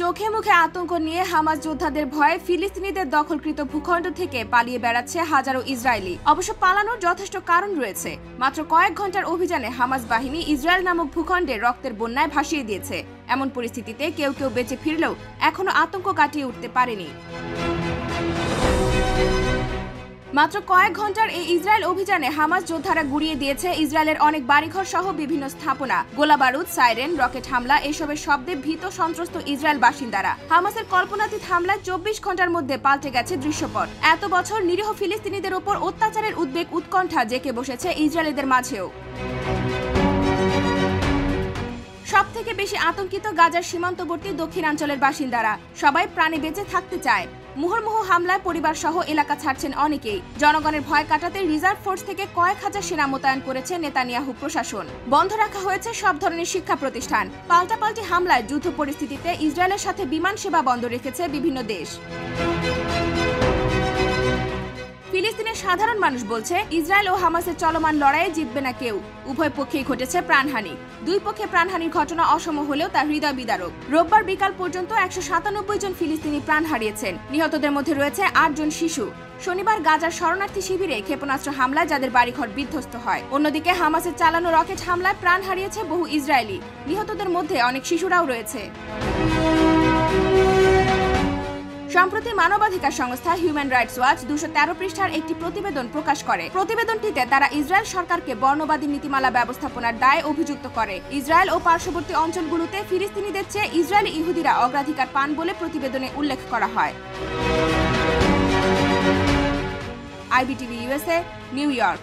চোখে মুখে আতঙ্ক নিয়ে হামাস যোদ্ধাদের ভয়ে ফিলিস্তিনিদের দখলকৃত ভূখণ্ড থেকে পালিয়ে বেড়াচ্ছে হাজারো ইসরায়েলি। অবশ্য পালানোর যথেষ্ট কারণ রয়েছে। মাত্র কয়েক ঘন্টার অভিযানে হামাস বাহিনী ইসরায়েল নামক ভূখণ্ডে রক্তের বন্যায় ভাসিয়ে দিয়েছে। এমন পরিস্থিতিতে কেউ কেউ বেঁচে ফিরলেও এখনো আতঙ্ক কাটিয়ে উঠতে পারেনি। মাত্র কয়েক ঘন্টার এই ইসরায়েল অভিযানে হামাস যোদ্ধারা গুড়িয়ে দিয়েছে ইসরায়েলের অনেক বাড়িঘর সহ বিভিন্ন স্থাপনা। গোলাবারুদ, সাইরেন, রকেট হামলা এসবের শব্দে ভীত সন্ত্রস্ত ইসরায়েল বাসিন্দারা। হামাসের কল্পনাতীত হামলায় ২৪ ঘন্টার মধ্যে পাল্টে গেছে দৃশ্যপট। এত বছর নিরীহ ফিলিস্তিনিদের ওপর অত্যাচারের উদ্বেগ উৎকণ্ঠা জেঁকে বসেছে ইসরায়েলিদের মাঝেও। সবথেকে বেশি আতঙ্কিত গাজার সীমান্তবর্তী দক্ষিণাঞ্চলের বাসিন্দারা। সবাই প্রাণে বেঁচে থাকতে চায়। মুহুর্মুহু হামলায় পরিবার সহ এলাকা ছাড়ছেন অনেকেই। জনগণের ভয় কাটাতে রিজার্ভ ফোর্স থেকে কয়েক হাজার সেনা মোতায়েন করেছে নেতানিয়াহু প্রশাসন। বন্ধ রাখা হয়েছে সব ধরনের শিক্ষা প্রতিষ্ঠান। পাল্টাপাল্টি হামলায় যুদ্ধ পরিস্থিতিতে ইসরায়েলের সাথে বিমান সেবা বন্ধ রেখেছে বিভিন্ন দেশ। ফিলিস্তিনের সাধারণ মানুষ বলছে, ইসরায়েল ও হামাসের চলমান লড়াইয়ে জিতবে না কেউ। উভয় পক্ষেই ঘটেছে প্রাণহানি। দুই পক্ষে প্রাণহানির ঘটনা অসম হলেও তা হৃদয় বিদারক। রোববার বিকাল পর্যন্ত ১৯৭ জন ফিলিস্তিনি প্রাণ হারিয়েছেন। নিহতদের মধ্যে রয়েছে ৮ জন শিশু। শনিবার গাজার শরণার্থী শিবিরে ক্ষেপণাস্ত্র হামলায় যাদের বাড়িঘর বিধ্বস্ত হয়। অন্যদিকে হামাসের চালানো রকেট হামলায় প্রাণ হারিয়েছে বহু ইসরায়েলি। নিহতদের মধ্যে অনেক শিশুরাও রয়েছে। সম্প্রতি মানবাধিকার সংস্থা হিউম্যান রাইটস ওয়াচ ২১৩ পৃষ্ঠার একটি প্রতিবেদন প্রকাশ করে। প্রতিবেদনটিতে তারা ইসরায়েল সরকারকে বর্ণবাদী নীতিমালা ব্যবস্থাপনার দায়ে অভিযুক্ত করে। ইসরায়েল ও পার্শ্ববর্তী অঞ্চলগুলোতে ফিলিস্তিনিদের চেয়ে ইসরায়েলি ইহুদিরা অগ্রাধিকার পান বলে প্রতিবেদনে উল্লেখ করা হয়। IBTV USA, New York.